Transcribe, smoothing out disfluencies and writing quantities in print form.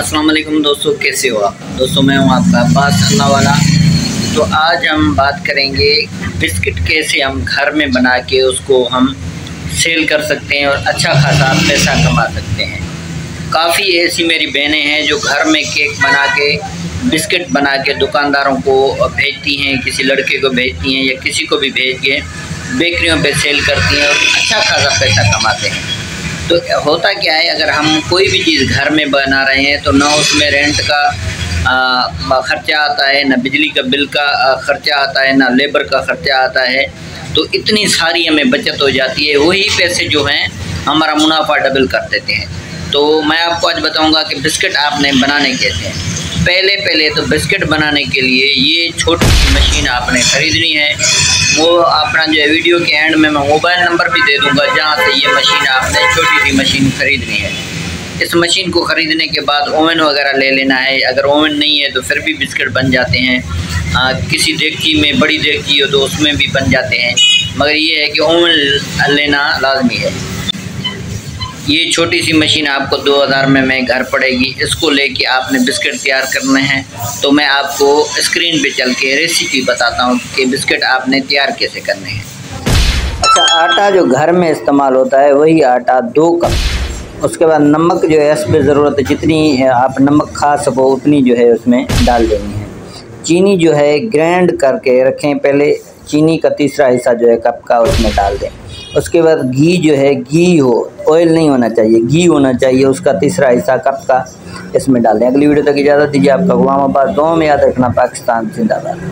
अस्सलाम वालेकुम दोस्तों, कैसे हो आप दोस्तों। मैं हूं आपका अब्बास वाला। तो आज हम बात करेंगे बिस्किट कैसे हम घर में बना के उसको हम सेल कर सकते हैं और अच्छा खासा पैसा कमा सकते हैं। काफ़ी ऐसी मेरी बहनें हैं जो घर में केक बना के बिस्किट बना के दुकानदारों को भेजती हैं, किसी लड़के को भेजती हैं या किसी को भी भेज के बेकरियों पर सेल करती हैं और अच्छा खासा पैसा कमाते हैं। तो होता क्या है, अगर हम कोई भी चीज़ घर में बना रहे हैं तो ना उसमें रेंट का ख़र्चा आता है, ना बिजली का बिल का ख़र्चा आता है, ना लेबर का ख़र्चा आता है। तो इतनी सारी हमें बचत हो जाती है, वही पैसे जो हैं हमारा मुनाफा डबल कर देते हैं। तो मैं आपको आज बताऊंगा कि बिस्किट आपने बनाने कैसे हैं। पहले तो बिस्किट बनाने के लिए ये छोटी सी मशीन आपने ख़रीदनी है। वो अपना जो है वीडियो के एंड में मैं मोबाइल नंबर भी दे दूंगा जहाँ से ये मशीन आपने छोटी सी मशीन ख़रीदनी है। इस मशीन को ख़रीदने के बाद ओवन वगैरह ले लेना है। अगर ओवन नहीं है तो फिर भी बिस्किट बन जाते हैं। किसी डेगची में, बड़ी डेगची हो तो उसमें भी बन जाते हैं, मगर ये है कि ओवन लेना लाजमी है। ये छोटी सी मशीन आपको 2000 में घर पड़ेगी। इसको लेके आपने बिस्किट तैयार करने हैं। तो मैं आपको स्क्रीन पे चल के रेसिपी बताता हूँ कि बिस्किट आपने तैयार कैसे करने हैं। अच्छा, आटा जो घर में इस्तेमाल होता है वही आटा 2 कप, उसके बाद नमक जो है इसमें ज़रूरत है, जितनी आप नमक खा सको उतनी जो है उसमें डाल देनी है। चीनी जो है ग्राइंड करके रखें, पहले चीनी का तीसरा हिस्सा जो है कप का उसमें डाल दें। उसके बाद घी जो है, घी हो, ऑयल नहीं होना चाहिए, घी होना चाहिए, उसका तीसरा हिस्सा कप का इसमें डाल दें। अगली वीडियो तक इजाज़त दीजिए। आपका गुलाम अब्बास, दुआ में याद रखना। पाकिस्तान जिंदाबाद।